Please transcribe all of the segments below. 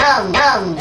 Yum! Yum!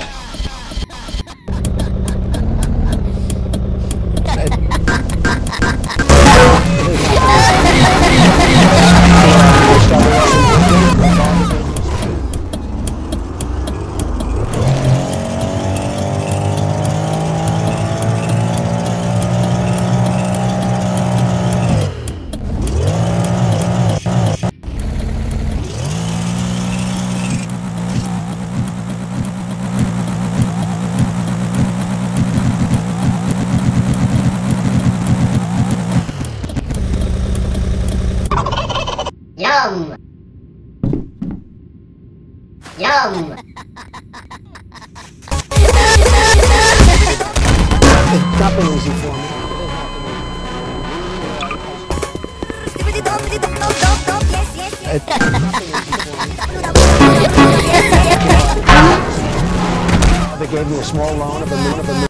That been easy for me. They gave me a small loan of a